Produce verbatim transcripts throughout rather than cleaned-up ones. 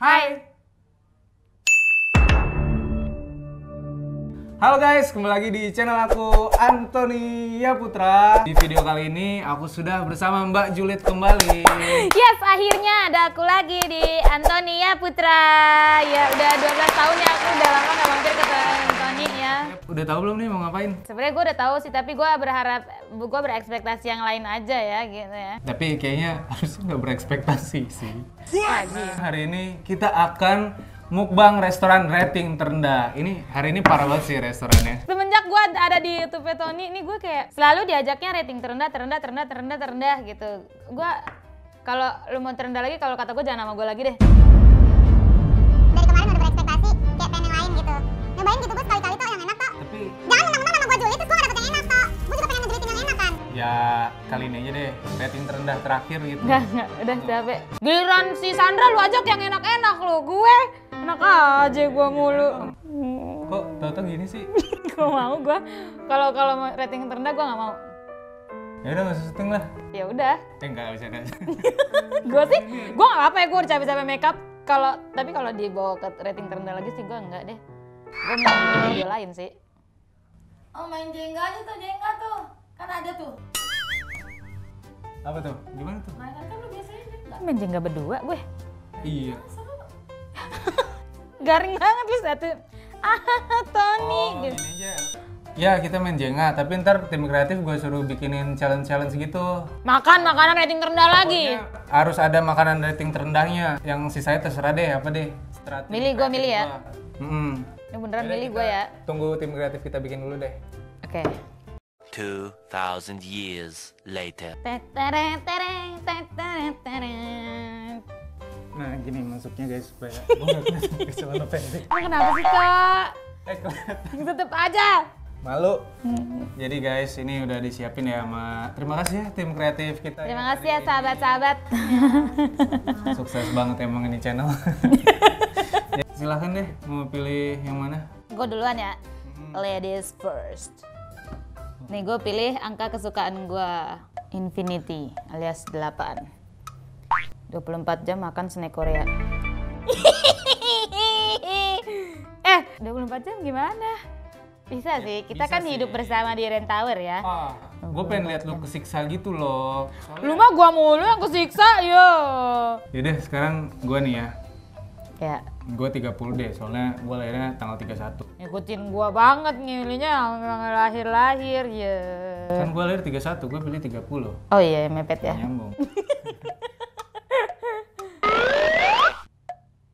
Hai. Halo guys, kembali lagi di channel aku, Anthony Yaputra. Di video kali ini aku sudah bersama Mbak Juliet kembali. Yes, akhirnya ada aku lagi di Anthony Yaputra. Ya udah dua belas tahun ya, aku udah lama gak mampir ke Anthony ya. Udah tahu belum nih mau ngapain? Sebenarnya gue udah tahu sih, tapi gue berharap, gue berekspektasi yang lain aja ya gitu ya. Tapi kayaknya harusnya gak berekspektasi sih. Nah, hari ini kita akan mukbang restoran rating terendah. Ini hari ini parah banget sih restorannya. Semenjak gue ada di YouTube Tony, ini gue kayak selalu diajaknya rating terendah, terendah, terendah, terendah, terendah gitu. Gue kalau lu mau terendah lagi, kalau kata gue jangan sama gue lagi deh. Dari kemarin udah berekspektasi, kayak pengen yang lain gitu. Nyobain gitu gue sekali-kali tuh yang enak toh. Tapi jangan menang-menang sama gue Juli, terus gue gak dapet yang enak toh. Gue juga pengen ngejelitin yang enak kan. Ya kali ini aja deh, rating terendah terakhir gitu. Gak, gak, udah capek. Giliran si Sandra lu ajak yang enak-enak lu, gue enak aja gua mulu. Kok tau-tau gini sih? Gua mau gua kalau kalau rating terendah gua nggak mau. Ya udah nggak syuting lah. Ya udah. Eh nggak bisa nggak. Gua sih, gua nggak apa ya gua udah capek-capek makeup. Kalau tapi kalau dibawa ke rating terendah lagi sih gua nggak deh. Gua mau bikin video lain sih. Oh main jengga aja tuh jengga tuh, kan ada tuh. Apa tuh? Gimana tuh? Main kan lu biasanya jengga. Main jengga berdua gue. Iya. Garing banget lu satu. Ah, Tony oh, gitu. Ya kita main jengga, tapi ntar tim kreatif gue suruh bikinin challenge-challenge gitu. Makan makanan rating terendah pokoknya lagi. Harus ada makanan rating terendahnya. Yang sisanya terserah deh, apa deh. Strategi milih gue milih ya. Heeh. Mm. Ini beneran milih gue ya. Tunggu tim kreatif kita bikin dulu deh. Oke. Okay. two thousand years later. Tereng tereng tereng tereng. Nah gini masuknya guys, supaya gue gak kena kesalahan pendek. Kenapa sih kak? Eh kelihatan. Tetep aja. Malu. Hmm. Jadi guys ini udah disiapin ya sama, terima kasih ya tim kreatif kita. Terima kasih ya sahabat-sahabat. Sukses banget emang ini channel. Ya, silahkan deh mau pilih yang mana? Gue duluan ya, hmm. Ladies first. Nih gue pilih angka kesukaan gue, infinity alias delapan. dua puluh empat jam makan snack Korea. Eh, dua puluh empat jam gimana? Bisa sih, kita bisa kan sih. Hidup bersama di Rent Tower ya. Ah, gue pengen lihat lu kesiksa gitu loh. Lu mah gua mulu yang kesiksa, yo. Yaudah, sekarang gua nih ya. Ya. Gua tiga puluh deh, soalnya gua lahirnya tanggal tiga puluh satu. Ngikutin gua banget ngilihnya lahir-lahir ya. Kan gua lahir tiga puluh satu, gua pilih tiga puluh. Oh iya, mepet ya. Nyambung.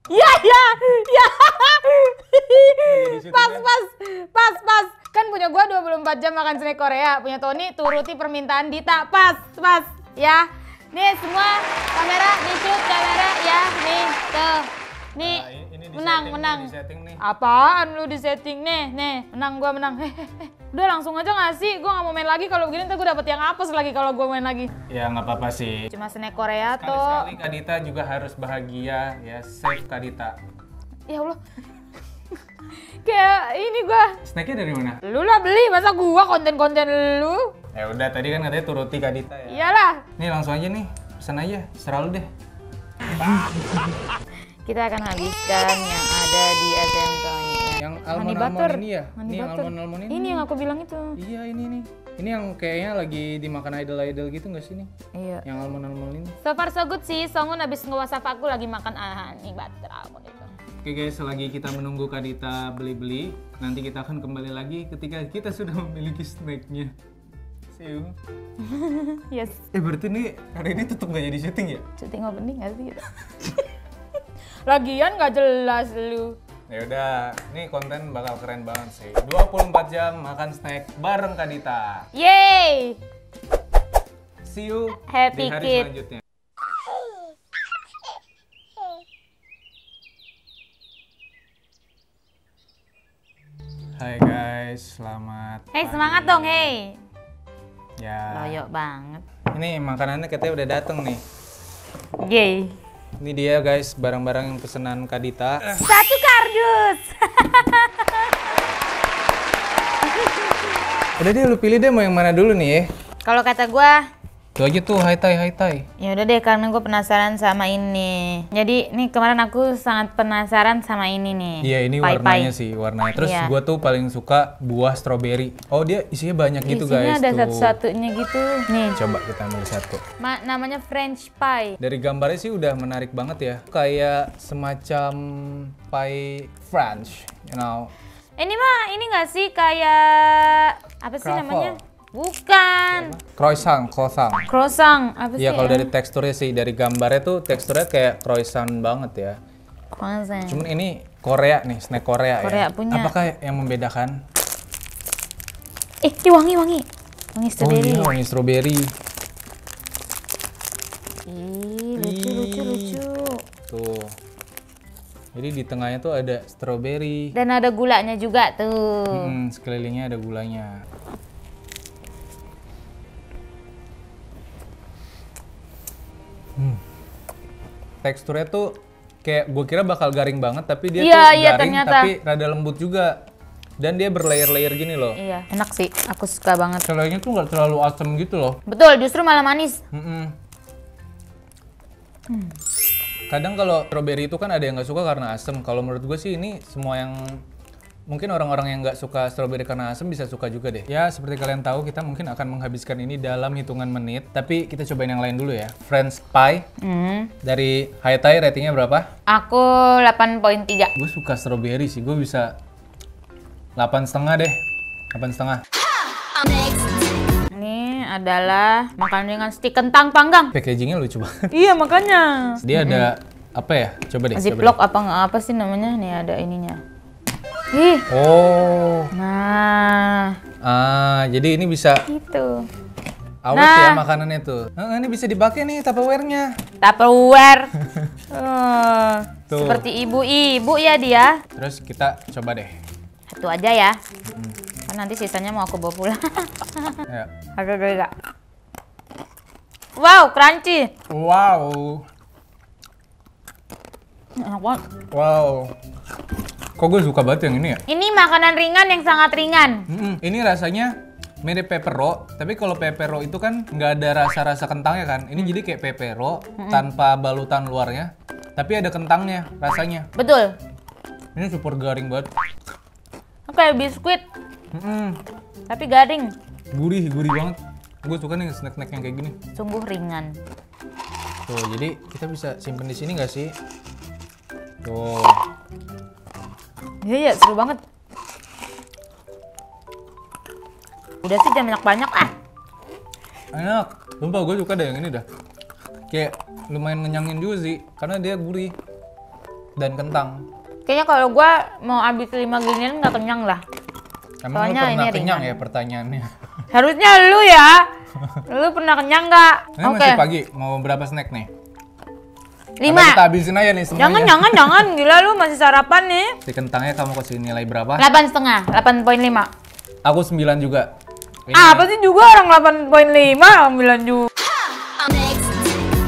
Ya, ya, ya, pas, pas, pas, pas, kan punya gue dua puluh empat jam makan snack Korea, punya Tony turuti permintaan Dita, pas, pas, ya, nih semua kamera, di shoot kamera, ya, nih, tuh, nih, nah, menang, setting, menang, nih. Apaan lu di setting nih, nih, menang gue menang, hehehe, udah langsung aja gak sih, gue gak mau main lagi kalau begini ntar gue dapet yang apes lagi kalau gue main lagi. Ya nggak apa-apa sih. Cuma snack Korea tuh. Sekali-sekali Kak Dita juga harus bahagia ya, save Kak Dita. Ya Allah. Kayak ini gua. Snacknya dari mana? Lu lah beli, masa gua konten-konten lu? Ya udah tadi kan katanya turuti Kak Dita ya. Iyalah. Nih langsung aja nih, pesan aja, serah lu deh. Kita akan habiskan yang ada di Tony. Yang almond-almond ini ya? Honey ini butter. Yang almond-almond ini. Ini yang aku bilang itu. Iya ini nih. Ini yang kayaknya lagi dimakan idol-idol gitu nggak sih nih? Iya. Yang almond-almond ini. So far so good sih, Songun abis nge-WhatsApp aku lagi makan honey butter almond itu. Oke guys, selagi kita menunggu Kak Dita beli-beli, nanti kita akan kembali lagi ketika kita sudah memiliki snacknya. See you. Yes. Eh berarti nih hari ini tetep nggak jadi syuting ya? Syuting opening nggak sih gitu? Lagian nggak jelas lu. Ya udah, ini konten bakal keren banget sih. dua puluh empat jam makan snack bareng Kak Dita. Yeay! See you Happy di hari kid. Selanjutnya. Hai guys, selamat. Hei, semangat dong, hei. Ya. Loyok banget. Ini makanannya katanya udah dateng nih. Yeay. Ini dia guys, barang-barang yang pesanan Kak Dita. Satu kardus! Udah deh, lu pilih deh mau yang mana dulu nih ya. Kalau kata gua, Itu aja tuh, Haitai, Haitai. Ya udah deh, karena gue penasaran sama ini. Jadi nih kemarin aku sangat penasaran sama ini nih. Iya, ini pie warnanya pie. sih, warnanya. Terus iya. gue tuh paling suka buah strawberry. Oh, dia isinya banyak gitu isinya guys. Isinya ada satu-satunya gitu. Nih. Coba kita ambil satu. Ma namanya French Pie. Dari gambarnya sih udah menarik banget ya. Kayak semacam pie French, you know. Ini mah, ini nggak sih kayak apa sih Cruffle. namanya? Bukan. Croissant, croissant. Croissant, apa sih? Iya, kalau ya? dari teksturnya sih, dari gambarnya tuh teksturnya kayak croissant banget ya. Croissant. Cuman ini Korea nih, snack Korea, Korea ya. Punya. Apakah yang membedakan? Eh, ini wangi-wangi. Wangi strawberry. Oh, iya, wangi strawberry. Ih, lucu-lucu-lucu. Tuh. Jadi di tengahnya tuh ada strawberry. Dan ada gulanya juga tuh. Hmm, sekelilingnya ada gulanya. Hmm. Teksturnya tuh kayak gue kira bakal garing banget, tapi dia iya, tuh iya, garing ternyata. tapi rada lembut juga. Dan dia berlayer-layer gini loh. Iya, enak sih. Aku suka banget. Selainya tuh nggak terlalu asam gitu loh. Betul, justru malah manis. Mm-mm. Hmm. Kadang kalau strawberry itu kan ada yang nggak suka karena asam. Kalau menurut gue sih ini semua yang mungkin orang-orang yang nggak suka strawberry karena asam bisa suka juga deh. Ya, seperti kalian tahu, kita mungkin akan menghabiskan ini dalam hitungan menit. Tapi kita cobain yang lain dulu ya. French Pie. Mm. Dari Haitai ratingnya berapa? Aku delapan koma tiga. Gue suka strawberry sih. Gue bisa delapan koma lima deh. delapan koma lima. Ini adalah makanan dengan stik kentang panggang. Packagingnya lucu banget. Iya, makanya. Dia mm-hmm. ada apa ya? Coba deh. Ziplock apa nggak apa sih namanya? Nih ada ininya. Ih. Oh. Nah. Ah, jadi ini bisa. Gitu. Awet nah. ya makanannya tuh. Nah, ini bisa dipakai nih Tupperware-nya. Tupperware. uh, seperti ibu-ibu ya dia. Terus kita coba deh. Satu aja ya. Hmm. Kan nanti sisanya mau aku bawa pulang. Ya. Aduh, enggak. Wow, crunchy. Wow. Enak banget. Wow. Kok gue suka banget yang ini ya? Ini makanan ringan yang sangat ringan. Mm-mm. Ini rasanya mirip pepero, tapi kalau pepero itu kan nggak ada rasa-rasa kentangnya kan. Ini mm. jadi kayak pepero Mm-mm. tanpa balutan luarnya, tapi ada kentangnya rasanya. Betul. Ini super garing banget. Kayak biskuit. Mm-mm. Tapi garing. Gurih, gurih banget. Gue suka nih snack-snack yang kayak gini. Sungguh ringan. Tuh, jadi kita bisa simpen di sini nggak sih? Tuh. Iya, ya, seru banget. Udah sih jangan banyak-banyak ah. Enak. Sumpah gue suka deh yang ini dah. Kayak lumayan ngenyangin juga sih, karena dia gurih dan kentang. Kayaknya kalau gue mau habis lima ginian nggak kenyang lah. Emang Soalnya lu pernah ini kenyang ringan. ya pertanyaannya? Harusnya lu ya. Lu pernah kenyang nggak? Ini okay. masih pagi, mau berapa snack nih? lima. Kita habisin aja nih semuanya. Jangan, jangan, jangan. Gila lu masih sarapan nih. Si kentangnya kamu kasih nilai berapa? delapan koma lima. delapan koma lima. Aku sembilan juga. Ini ah, apa sih juga orang delapan koma lima, sembilan juga.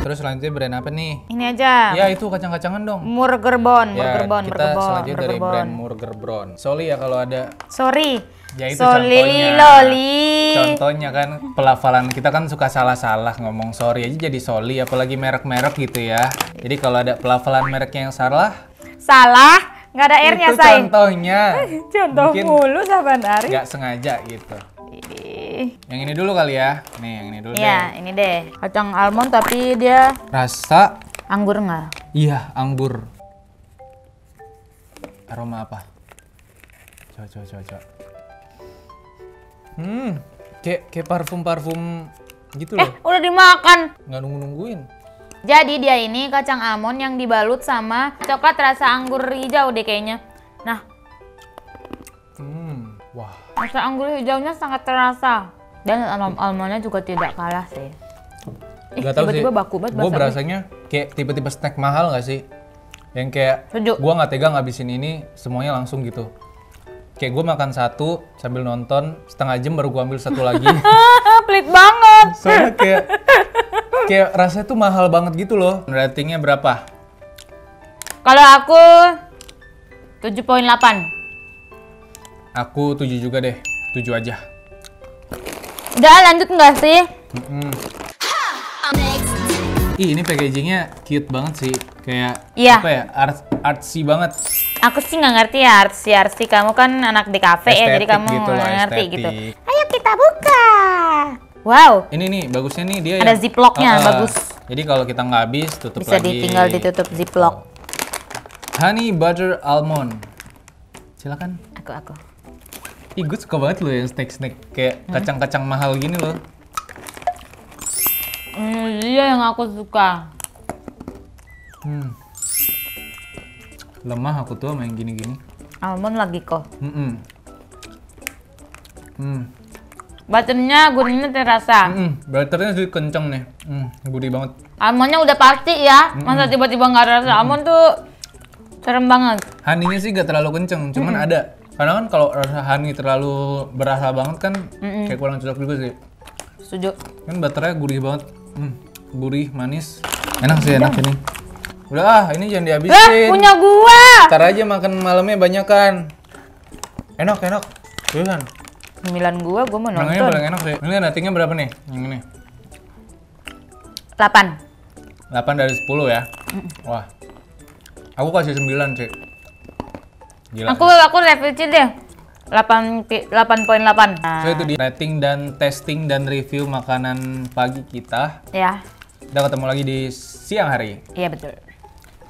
Terus selanjutnya brand apa nih? Ini aja. Ya itu kacang-kacangan dong. Murgerbon. Ya, Murgerbon, kita Murgerbon, selanjutnya Murgerbon. dari brand Murgerbon. Sorry ya kalau ada. Sorry. Ya itu Soli, contohnya, Loli. Contohnya kan pelafalan kita kan suka salah-salah ngomong sorry aja jadi Soli, apalagi merek-merek gitu ya. Jadi kalau ada pelafalan mereknya yang salah, salah, nggak ada R-nya saya. Itu contohnya. Contoh mulu saban hari. Nggak sengaja gitu. Yang ini dulu kali ya, nih yang ini dulu. Iya, ini deh kacang almond tapi dia rasa anggur nggak? Iya, anggur. Aroma apa? Coba, coba, coba, coba. Hmm, kayak kayak parfum-parfum gitu loh. Eh, udah dimakan. Nggak nunggu-nungguin. Jadi dia ini kacang almond yang dibalut sama coklat rasa anggur hijau deh kayaknya. Nah. Hmm, wah. Rasa anggur hijaunya sangat terasa. Dan almond-almondnya juga tidak kalah sih. Nggak tahu sih. Tiba-tiba baku banget. Gue berasanya kayak tipe-tipe snack mahal nggak sih? Yang kayak gue nggak tega ngabisin ini semuanya langsung gitu. Kayak gue makan satu sambil nonton setengah jam baru gue ambil satu lagi. Pelit banget. Soalnya kayak kayak rasanya tuh mahal banget gitu loh. Ratingnya berapa? Kalau aku tujuh koma delapan. Aku tujuh juga deh, tujuh aja. Udah lanjut nggak sih? Mm-mm. Ih, ini packagingnya cute banget sih. Kayak yeah. apa ya, art, artsy banget. Aku sih nggak ngerti ya artsy-artsy. Kamu kan anak di kafe ya, jadi kamu gitu loh, ngerti estetik. Gitu. Ayo kita buka. Wow. Ini nih, bagusnya nih dia ada yang, ziplocknya, uh, bagus. Jadi kalau kita nggak habis, tutup bisa lagi. Bisa ditinggal ditutup ziplock. Honey butter almond. Silakan. Aku, aku. Ih, gue suka banget loh yang snack-snack. Kayak hmm. kacang-kacang mahal gini loh. Hmm, dia yang aku suka. Hmm. Lemah aku tuh main gini-gini. Almond lagi kok. Mm-mm. Hmm. Butternya gurihnya terasa. Mm-mm. Butternya sedikit kenceng nih. Hmm, gurih banget. Almondnya udah pasti ya. Mm-mm. Masa tiba-tiba nggak -tiba rasa. Mm-mm. Almond tuh serem banget. Honey-nya sih gak terlalu kenceng, cuman mm-mm. ada. Karena kan kalau rasa honey terlalu berasa banget kan mm-mm. kayak kurang cocok juga sih. Setuju. Kan butternya gurih banget. Mm. Gurih, manis. Enak sih, enak ini. Udah ah, ini jangan dihabisin. Eh, punya gua. Ntar aja makan malamnya banyak kan. Enak, enak. Tuhan. Sembilan gua, gua mau nonton. Nangnya paling enak sih. Ini ratingnya berapa nih? Yang ini. delapan. delapan dari sepuluh ya. Mm. Wah. Aku kasih sembilan sih. Gila. Aku sih. aku review sih deh. delapan koma delapan. So itu di rating dan testing dan review makanan pagi kita. Ya. Kita ketemu lagi di siang hari. Iya, betul.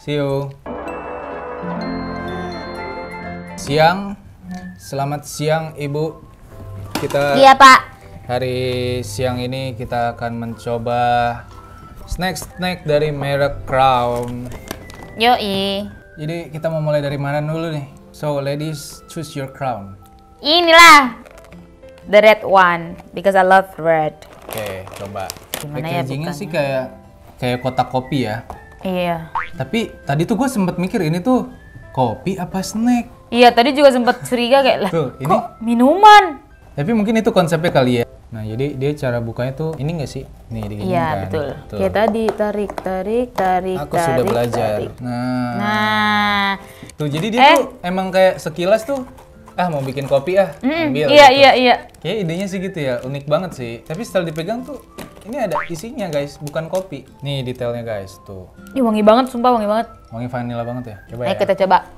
See you. Siang, selamat siang Ibu. Kita Iya Pak. Hari siang ini kita akan mencoba snack-snack dari merek Crown. Yoi. Jadi kita mau mulai dari mana dulu nih? So ladies, choose your crown. Inilah the red one because I love red. Oke, okay, coba. Packagingnya ya, sih kayak kayak kotak kopi ya. Iya. Tapi tadi tuh gue sempet mikir ini tuh kopi apa snack? Iya, tadi juga sempet curiga kayak lah. Tuh, ini kok minuman. Tapi mungkin itu konsepnya kali ya. Nah, jadi dia cara bukanya tuh ini nggak sih? Nih diginikan. Iya, betul. Tuh. Kayak tadi tarik, tarik, tarik, Aku tarik. Aku sudah belajar. Tarik. Nah. Nah. Tuh, jadi dia eh. tuh emang kayak sekilas tuh ah mau bikin kopi ah, mm, ambil. Iya, gitu. iya, iya. Kayak idenya sih gitu ya. Unik banget sih. Tapi setelah dipegang tuh ini ada isinya guys, bukan kopi. Nih detailnya guys, tuh. Ih wangi banget, sumpah wangi banget. Wangi vanilla banget ya. Coba Ayo ya. kita coba.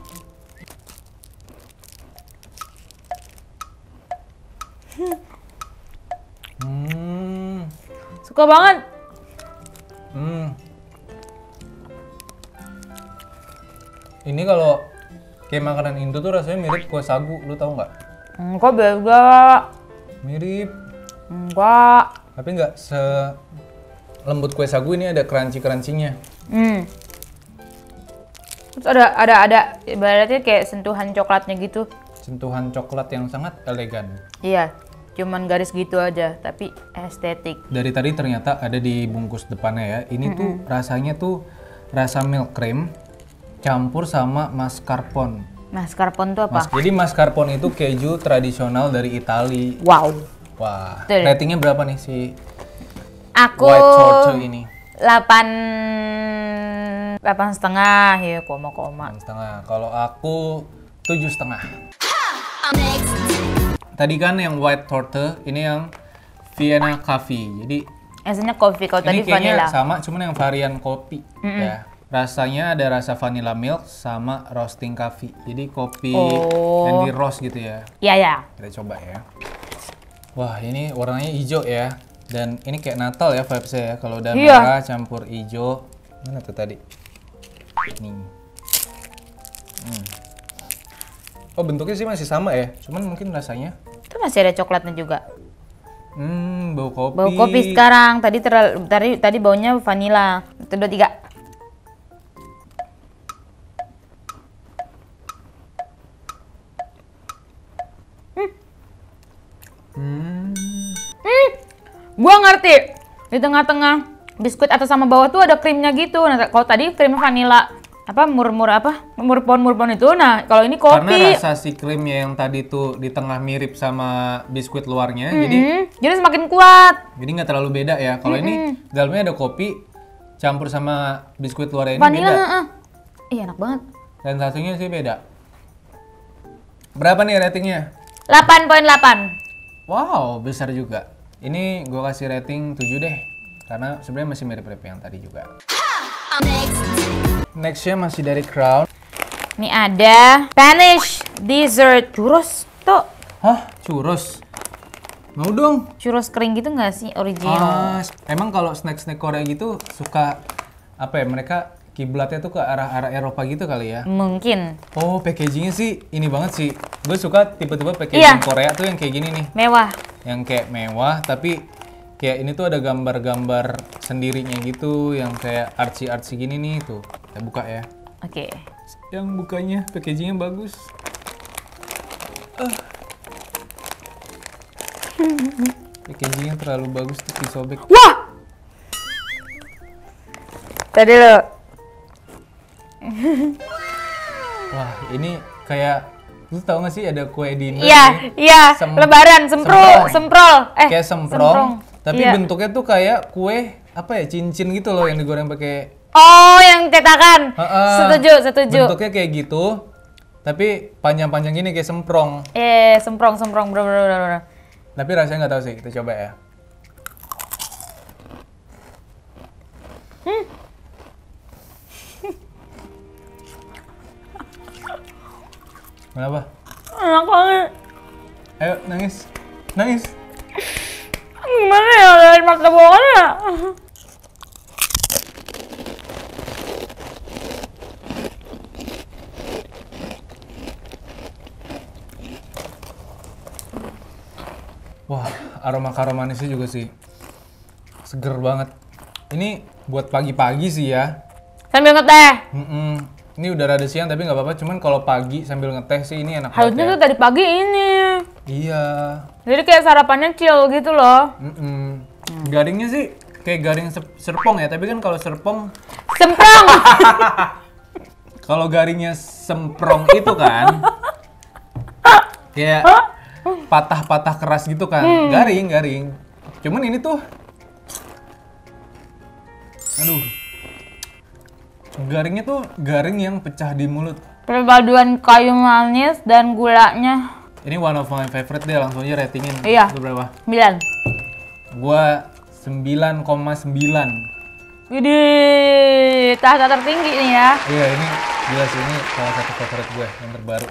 Hmm. Suka banget. Hmm. Ini kalau kayak makanan Indo tuh rasanya mirip kue sagu, lu tau nggak? Enggak beda. Mirip. Enggak. Tapi nggak selembut kue sagu, ini ada crunchy-crunchy-nya. Hmm. Terus ada, ada, ada, ibaratnya kayak sentuhan coklatnya gitu. Sentuhan coklat yang sangat elegan. Iya, cuman garis gitu aja, tapi estetik. Dari tadi ternyata ada di bungkus depannya ya. Ini mm-mm. tuh rasanya tuh rasa milk cream campur sama mascarpone. Mascarpone tuh apa? Mas, jadi mascarpone itu keju tradisional dari Italia. Wow. Wah, Betul. ratingnya berapa nih si Aku White Chorcho ini? delapan, delapan setengah ya, koma-koma. delapan setengah. Kalau aku tujuh setengah. Tadi kan yang White Chorcho, ini yang Vienna Coffee. Jadi Esnya kopi, kalau tadi vanilla. Ini sama, cuman yang varian kopi mm -mm. ya. Rasanya ada rasa vanilla milk sama roasting coffee. Jadi kopi oh. yang di roast gitu ya. Iya, ya. Kita coba ya. Wah, ini warnanya hijau ya. Dan ini kayak Natal ya vibes-nya ya. Kalau udah iya. merah campur hijau. Mana tuh tadi? Nih. Hmm. Oh, bentuknya sih masih sama ya. Cuman mungkin rasanya itu masih ada coklatnya juga. Hmm, bau kopi. Bau kopi sekarang. Tadi terlalu, tadi, tadi baunya vanilla. Satu, dua, tiga. Hmm. Hmm, gua ngerti. Di tengah-tengah biskuit atas sama bawah tuh ada krimnya gitu. Nah, kalau tadi krim vanilla apa murmur apa murpon murpon itu. Nah, kalau ini kopi. Karena rasa si krimnya yang tadi tuh di tengah mirip sama biskuit luarnya, mm-hmm. jadi jadi semakin kuat. Jadi nggak terlalu beda ya. Kalau mm-hmm. ini dalamnya ada kopi campur sama biskuit luarnya ini vanilla, beda. Uh. Iya, enak banget. Dan satunya sih beda. Berapa nih ratingnya? delapan koma delapan. Wow, besar juga. Ini gue kasih rating tujuh deh. Karena sebenarnya masih mirip-mirip yang tadi juga. Nextnya masih dari Crown. Ini ada Spanish dessert churros tuh. Hah? Churros? Mau dong? Churros kering gitu nggak sih original? Ah, emang kalau snack-snack Korea gitu suka apa ya, mereka kiblatnya tuh ke arah-arah Eropa gitu kali ya? Mungkin. Oh, packagingnya sih ini banget sih. Gue suka tiba-tiba packaging iya. Korea tuh yang kayak gini nih. Mewah. Yang kayak mewah tapi kayak ini tuh ada gambar-gambar sendirinya gitu yang kayak artsy-artsy gini nih tuh. Kita buka ya. Oke. Okay. Yang bukanya packagingnya bagus. Uh. Packagingnya terlalu bagus tuh disobek. Wah. Tadi lo. Wah ini kayak lu tau gak sih ada kue dinner? Iya iya. Sem Lebaran semprol semprol. Eh kayak semprong. Tapi yeah. Bentuknya tuh kayak kue apa ya cincin gitu loh yang digoreng pakai. Oh, yang cetakan. Uh, uh, setuju, setuju. Bentuknya kayak gitu, tapi panjang-panjang gini kayak semprong. Eh, semprong, semprong, bro, bro, bro, bro. Tapi rasanya nggak tahu sih, kita coba ya. Hmm. Kenapa? Enak banget. Ayo nangis, nangis. Gimana ya dari mata bohongnya? Wah, aroma-aroma manisnya juga sih. Seger banget. Ini buat pagi-pagi sih ya. Sambil ngeteh? Mm-mm. Ini udah rada siang tapi nggak apa-apa. Cuman kalau pagi sambil ngeteh sih ini enak banget. Harusnya tuh tadi pagi ini. Iya. Jadi kayak sarapannya chill gitu loh. Mm-mm. Garingnya sih kayak garing serpong ya. Tapi kan kalau serpong... Semprong! Kalau garingnya semprong itu kan... kayak... patah-patah keras gitu kan, hmm. garing, garing. Cuman ini tuh, aduh, garingnya tuh garing yang pecah di mulut. Perpaduan kayu manis dan gulanya. Ini one of my favorite deh, langsung aja ratingin. Iya. Itu berapa? Sembilan. Gua sembilan koma sembilan. Widih, tahta tertinggi nih ya. Iya, ini jelas ini salah satu favorite gue yang terbaru.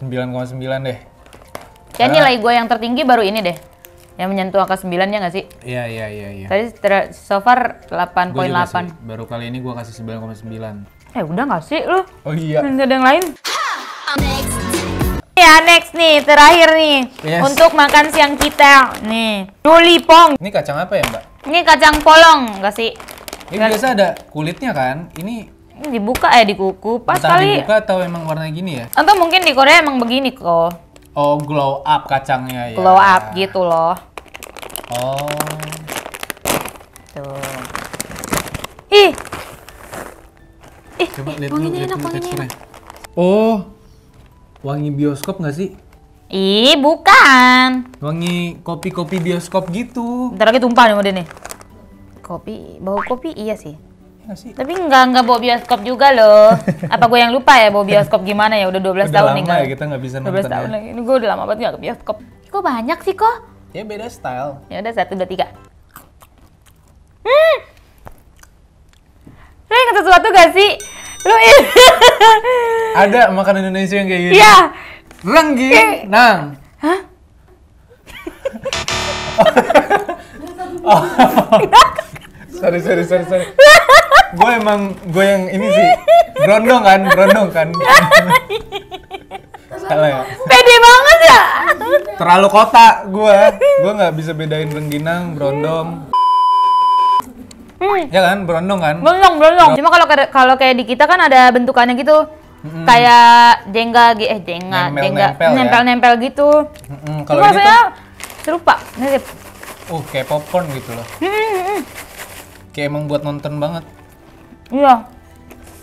sembilan koma sembilan deh. Ya nilai gue yang tertinggi baru ini deh. Yang menyentuh angka sembilan ya nggak sih? Iya, iya, iya. Ya. Tadi so far delapan koma delapan. Baru kali ini gue kasih sembilan koma sembilan. Eh udah nggak sih lu? Oh iya. Nggak ada yang lain? Ya next nih, terakhir nih. Yes. Untuk makan siang kita. Nih, Jolly Pong. Ini kacang apa ya mbak? Ini kacang polong nggak sih? Ini gak biasa ada kulitnya kan? Ini... ini dibuka ya di kuku. Pas entah kali... dibuka atau emang warna gini ya? Atau mungkin di Korea emang begini kok. Oh, glow up kacangnya ya? Glow up gitu loh. Oh. Tuh. Ih. Ih, coba eh, lihat wanginya dulu, enak, wanginya enak. Oh, wangi bioskop nggak sih? Ih, bukan. Wangi kopi-kopi bioskop gitu. Ntar lagi tumpah nih udah nih. Kopi, bau kopi iya sih. Iya sih. Tapi nggak nggak bau bioskop juga loh. Apa gue yang lupa ya, bau bioskop gimana ya? Udah dua belas udah tahun nih kan. Ya, kita nggak bisa nonton tahun ya. Lagi. Ini gue udah lama banget nggak ke bioskop. Kok banyak sih kok? Ya beda style. Ya udah satu dua tiga. Hmm. Lu ingat sesuatu gak sih? Lu ada makanan Indonesia yang kayak gitu? Iya. Rengginang. Hah? oh. Sorry sorry sorry sorry. Gue emang gue yang ini sih. Brondong kan, brondong kan. Salah ya. Pede banget ya. Terlalu kota gue. Gue nggak bisa bedain rengginang, brondong. Hmm. Ya kan, brondong kan. Brondong, brondong. Cuma kalau kalau kayak di kita kan ada bentukannya gitu. Mm-hmm. Kayak jengga, eh jengga, nempel, jengga, nempel, nempel, ya? Nempel gitu. Mm-hmm. Kalau ini tuh serupa, mirip. Uh, kayak popcorn gitu loh. Mm-hmm. Kayak emang buat nonton banget. Iya.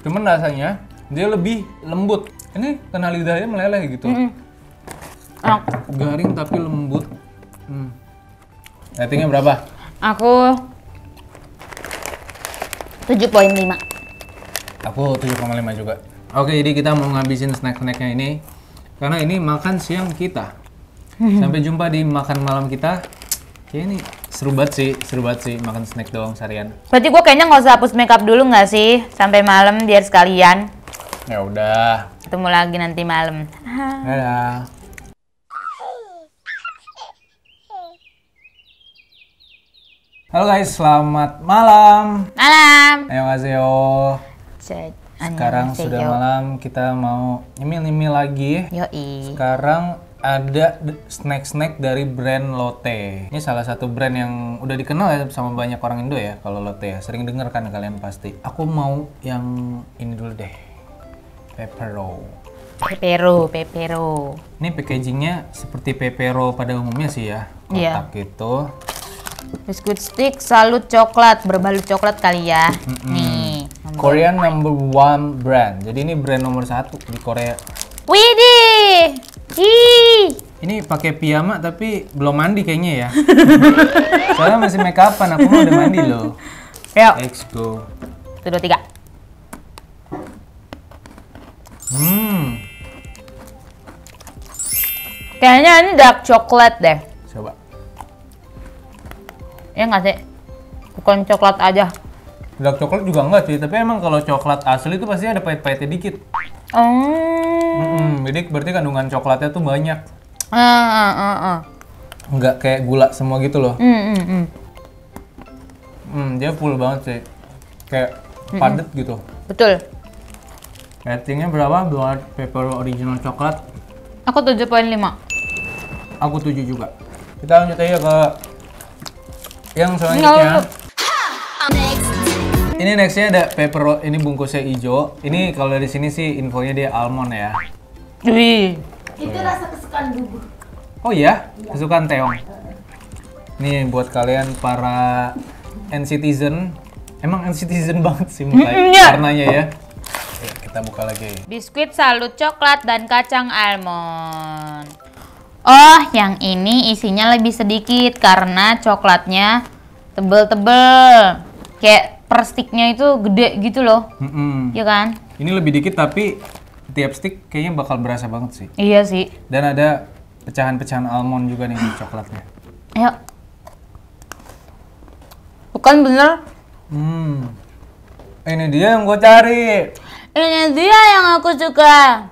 Cuman rasanya dia lebih lembut. Ini kena lidahnya meleleh gitu. Mm-hmm. Enak. Garing tapi lembut. Hmm. Ratingnya berapa? Aku tujuh koma lima. Aku tujuh koma lima juga. Oke, jadi kita mau ngabisin snack-snacknya ini. Karena ini makan siang kita. Sampai jumpa di makan malam kita. Kayaknya ini Seru banget sih, seru banget sih makan snack doang seharian. Berarti gue kayaknya nggak usah hapus makeup dulu nggak sih? Sampai malam biar sekalian. Ya udah. Ketemu lagi nanti malam. Dadah. Halo guys, selamat malam. Malam. Annyeonghaseyo. Sekarang sudah malam, kita mau nyemil-nyemil lagi. Yoi. Sekarang ada snack-snack dari brand Lotte. Ini salah satu brand yang udah dikenal ya sama banyak orang Indo ya. Kalau Lotte ya, sering denger kan kalian pasti. Aku mau yang ini dulu deh. Pepero. Pepero, Pepero. Ini packagingnya seperti Pepero pada umumnya sih ya. Kotak yeah. gitu. Biscuit stick salut coklat, berbalut coklat kali ya. Mm -mm. Nih. Korean number one brand. Jadi ini brand nomor satu di Korea. Widih! Hii. Ini pakai piyama tapi belum mandi kayaknya ya. Soalnya masih make upan, aku mau udah mandi loh. Yuk. Let's go. Satu, dua, tiga. Hmm. Kayaknya ini dark coklat deh. Coba. Ya nggak sih? Bukan coklat aja. Dark coklat juga enggak sih, tapi emang kalau coklat asli itu pasti ada pahit-pahitnya dikit. Oh. Mm-mm, jadi berarti kandungan coklatnya tuh banyak. Uh, uh, uh, uh. Nggak kayak gula semua gitu loh. Mm, mm, mm. Mm, dia full banget sih. Kayak mm, padet mm. gitu. Betul. Ratingnya berapa buat Pepero original coklat? Aku tujuh koma lima. Aku tujuh juga. Kita lanjut aja ke yang selanjutnya. Ini nextnya ada Pepero, ini bungkusnya hijau. Ini kalau dari sini sih infonya dia almond ya. Wih. Itu rasa kesukaan bubur. Oh iya? Iya. Kesukaan Teong. Nih buat kalian para N C T izen. Emang N C T izen banget sih mulai warnanya ya. Oke, kita buka lagi. Biskuit salut coklat dan kacang almond. Oh, yang ini isinya lebih sedikit karena coklatnya tebel-tebel. Kayak per sticknya itu gede gitu loh, mm-hmm. ya kan? Ini lebih dikit tapi tiap stick kayaknya bakal berasa banget sih. Iya sih. Dan ada pecahan-pecahan almond juga nih di coklatnya. Ayo. Bukan bener? Hmm. Ini dia yang gue cari. Ini dia yang aku suka.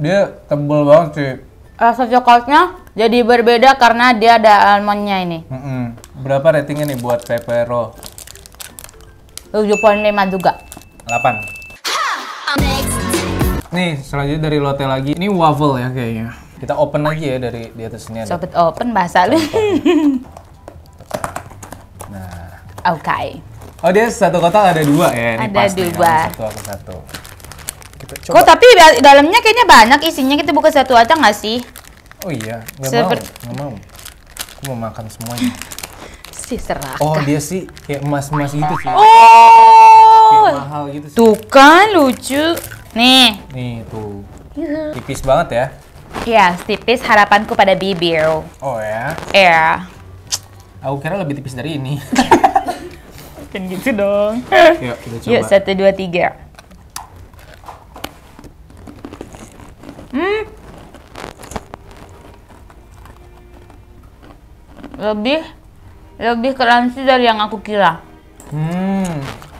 Dia tebal banget sih. Rasa coklatnya jadi berbeda karena dia ada almondnya ini. Mm-hmm. Berapa ratingnya nih buat Pepero? tujuh koma lima juga. delapan. Nih, selanjutnya dari Lotte lagi. Ini waffle ya kayaknya. Kita open lagi ya dari di atas sini. Sobat ada. Open bahasa lu. Nah. Oke. Okay. Oh, dia satu kotak ada dua ya. Ini ada pasti dua. Satu atau satu. Kita coba. Kok tapi dalamnya kayaknya banyak isinya. Kita buka satu aja nggak sih? Oh iya, nggak Seperti... mau. Nggak mau. Aku mau makan semuanya. Diserahkan. Oh dia sih kayak emas-emas gitu sih. Oh, kayak mahal gitu sih. Tuh kan lucu. Nih. Nih tuh. Yuh. Tipis banget ya. Iya, tipis harapanku pada bibir. Oh ya? Iya. Aku kira lebih tipis dari ini. Kan gitu dong. Yuk kita coba. Yuk, satu, dua, tiga. Hmm. Lebih. Lebih crunchy dari yang aku kira. Hmm.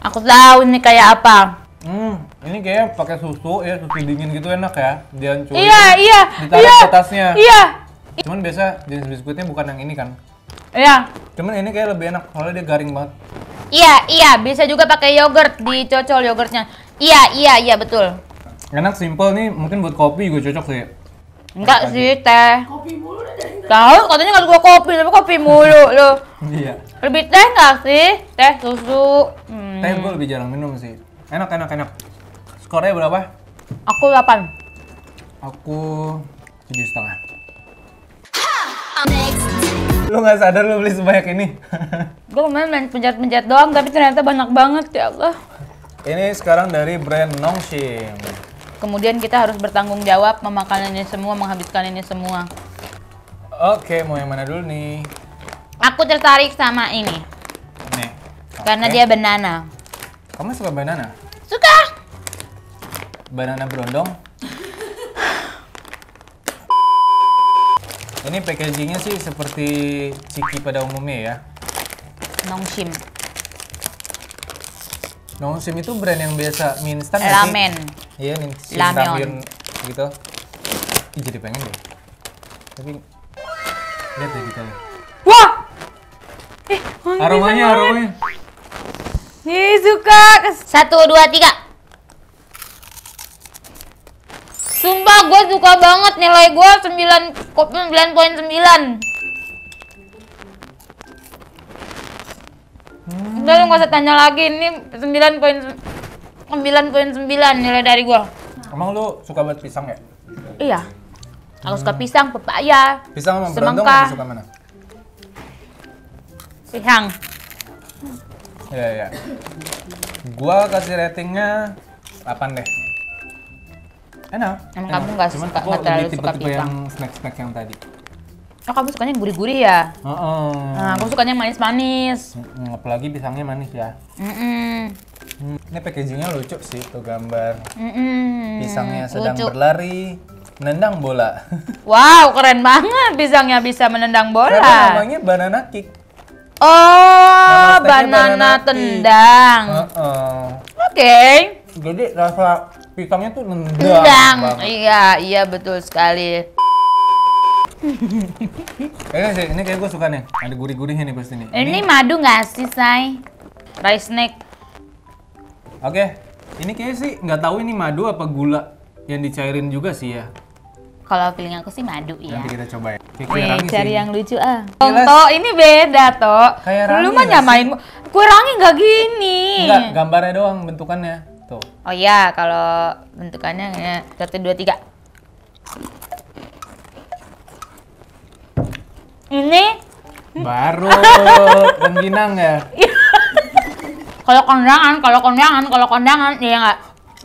Aku tahu ini kayak apa. Hmm. Ini kayak pakai susu ya, susu dingin gitu enak ya. Dihancurin. Iya, iya. Ditaruh iya, ke atasnya. Iya. Cuman biasa jenis biskuitnya bukan yang ini kan. Iya. Cuman ini kayak lebih enak soalnya dia garing banget. Iya, iya. Bisa juga pakai yogurt, dicocol yogurtnya. Iya, iya, iya betul. Enak simple nih, mungkin buat kopi juga cocok sih. Enggak sih teh. Kopi mulu deh. Tahu katanya kalau gua kopi, tapi kopi mulu loh. Iya. Lebih teh nggak sih? Teh susu. Hmm. Teh gua lebih jarang minum sih. Enak enak enak. Skornya berapa? Aku delapan. Aku tujuh setengah. Lu nggak sadar lu beli sebanyak ini? Gua kemarin main penjat-penjat doang, tapi ternyata banyak banget ya Allah. Ini sekarang dari brand Nongshim. Kemudian kita harus bertanggung jawab memakan ini semua, menghabiskan ini semua. Oke, mau yang mana dulu nih? Aku tertarik sama ini. Nih. Okay. Karena dia banana. Kamu suka banana? Suka. Banana berondong. Ini packagingnya sih seperti ciki pada umumnya ya. Nongshim. Nongshim itu brand yang biasa mie instan. Ramen. Iya, mie instan ramen gitu. Ih, jadi pengen deh. Tapi lihat deh kita. Wah. Eh, aromanya aromanya. Nih suka. Satu, dua, tiga. Sumpah gue suka banget, nilai gue sembilan koma sembilan. Hmm. Udah lu gak usah tanya lagi, ini sembilan koma sembilan nilai dari gue. Emang lu suka buat pisang ya? Iya. Aku hmm. suka pisang, pepaya, pisang sama berondong, aku suka mana? Pisang. Iya, iya. Gue kasih ratingnya delapan deh. Enak. Emang enak. Kamu gak suka, gak terlalu tipe suka tipe pisang. Yang snack-snack yang tadi. Oh, kamu sukanya yang gurih-gurih ya? Uh -uh. Nah, aku sukanya yang manis-manis. Uh -uh. Apalagi pisangnya manis ya. Uh -uh. Hmm. Ini packagingnya lucu sih, tuh gambar. Uh -uh. Pisangnya sedang lucu. Berlari, menendang bola. Wow, keren banget pisangnya bisa menendang bola. Karena namanya banana kick. Oh, banana, banana tendang. Uh -uh. Oke. Okay. Jadi rasa pisangnya tuh nendang. Tendang. Iya, iya betul sekali. Kayaknya sih, ini kayak gue suka nih. Ada gurih-gurihnya nih pasti nih. Ini, ini madu nggak sih, Say? Rice snack. Oke, okay. Ini kayaknya sih nggak tahu ini madu apa gula yang dicairin juga sih ya. Kalau feeling aku sih madu ya. Nanti kita coba ya. Kayak nih, cari sih yang lucu ah. Toh, ini beda toh. Lu mah nyamain kue rangi nggak gini. Enggak, gambarnya doang bentukannya. Tuh. Oh iya, kalau bentukannya kayak satu dua tiga. Ini baru rengginang ya. Kalau kondangan, kalau kondangan, kalau kondangan ya nggak.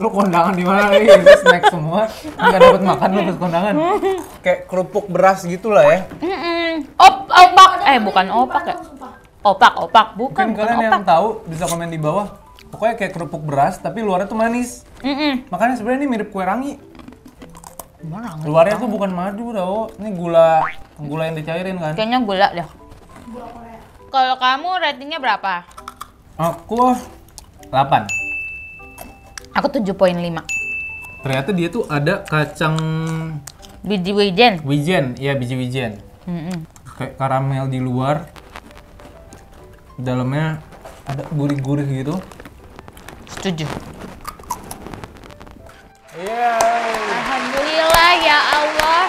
Lu kondangan di mana lagi? Snack semua, nggak dapat makan lu pas kondangan. Kayak kerupuk beras gitulah ya. Op, opak, eh bukan opak ya. Opak, opak, bukan. Mungkin kalian yang tahu bisa komen di bawah. Pokoknya kayak kerupuk beras, tapi luarnya tuh manis. Mm-mm. Makanya sebenarnya ini mirip kue rangi. Mana, luarnya tuh bukan madu tau, ini gula, gula yang dicairin kan? Kayaknya gula deh. Kalau kamu ratingnya berapa? Aku delapan. Aku tujuh koma lima. Ternyata dia tuh ada kacang biji wijen. Wijen, iya biji wijen. Mm-mm. Kayak karamel di luar, dalamnya ada gurih-gurih gitu. Setuju. Yeay. Alhamdulillah ya Allah.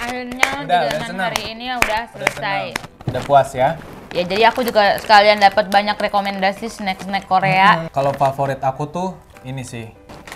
Akhirnya perjalanan hari ini udah selesai. Udah, udah puas ya. Ya jadi aku juga sekalian dapat banyak rekomendasi snack-snack Korea. Hmm, kalau favorit aku tuh ini sih.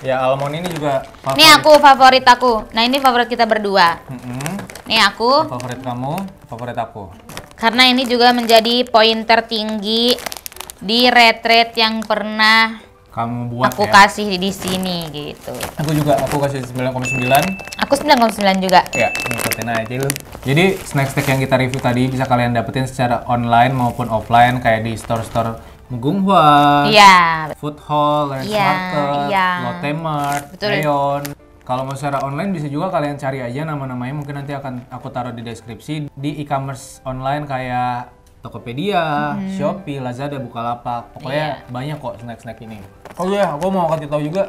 Ya almond ini juga favorit. Nih aku favorit aku. Nah ini favorit kita berdua. Hmm, nih aku. Favorit kamu, favorit aku. Karena ini juga menjadi poin tertinggi di retret yang pernah kamu buat aku ya? Kasih di sini gitu. Aku juga, aku kasih sembilan koma sembilan. Aku sembilan koma sembilan juga. Ya, ngikutin aja lu. Jadi snack-snack yang kita review tadi bisa kalian dapetin secara online maupun offline kayak di store-store Mugunhwa, iya, Food Hall, Ranch iya, Market, iya. Lotte Mart, Aeon. Kalau mau secara online bisa juga kalian cari aja nama-namanya, mungkin nanti akan aku taruh di deskripsi. Di e-commerce online kayak Tokopedia, hmm. Shopee, Lazada, Bukalapak. Pokoknya yeah. banyak kok snack-snack ini. Oh iya, aku mau kasih tahu juga.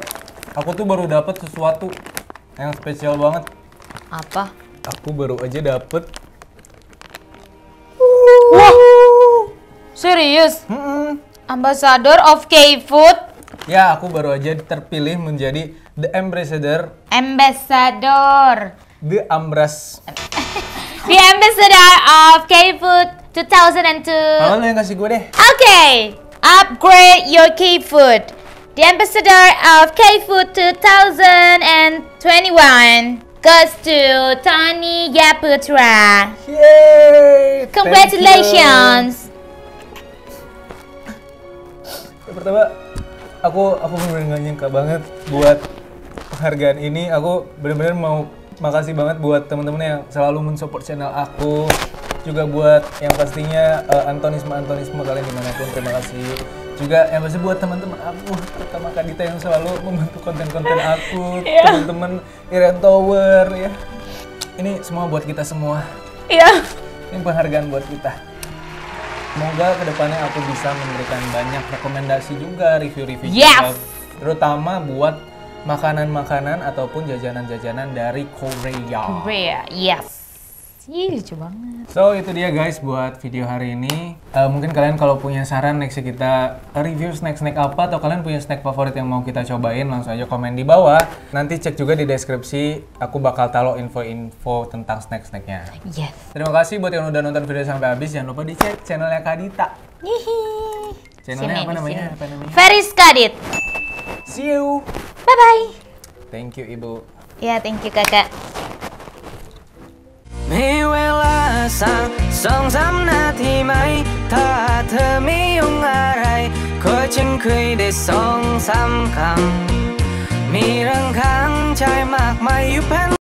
Aku tuh baru dapet sesuatu yang spesial banget. Apa? Aku baru aja dapet. Wah! Serius? Mm-mm. Ambassador of K-Food? Ya, aku baru aja terpilih menjadi The Ambassador. Ambassador. The Ambras. The Ambassador of K-Food two thousand two. Malah lu yang kasih gue deh. Oke, okay. Upgrade your K-Food. The Ambassador of K-Food two thousand twenty-one goes to Anthony Yaputra. Yeay! Congratulations. Pertama, Aku, aku bener-bener gak nyangka banget buat penghargaan ini. Aku bener-bener mau makasih banget buat temen-temen yang selalu mensupport channel aku. Juga buat yang pastinya uh, antonisme-antonisme kalian dimanapun, terima kasih. Juga yang pasti buat teman-teman aku, terutama Kak Dita yang selalu membantu konten-konten aku. Temen-temen Iren Tower ya. Ini semua buat kita semua. Iya. Ini penghargaan buat kita. Semoga kedepannya aku bisa memberikan banyak rekomendasi juga, review-review yes. juga. Terutama buat makanan-makanan ataupun jajanan-jajanan dari Korea. Korea, yes. Ih, lucu banget. So, itu dia guys buat video hari ini. Uh, mungkin kalian kalau punya saran next kita review snack-snack apa, atau kalian punya snack favorit yang mau kita cobain, langsung aja komen di bawah. Nanti cek juga di deskripsi, aku bakal taruh info-info tentang snack-snacknya. Yes. Terima kasih buat yang udah nonton video sampai habis. Jangan lupa dicek channelnya Kak Dita. Hihi. Channelnya apa namanya? apa namanya? Feris Kak Dit. See you. Bye-bye. Thank you, Ibu. Ya, yeah, thank you, Kakak. Mei wela sang song sam na thi mai tha the mi yong arai ko chen kui de song sam kam mi rang khang chai mak mai yu pen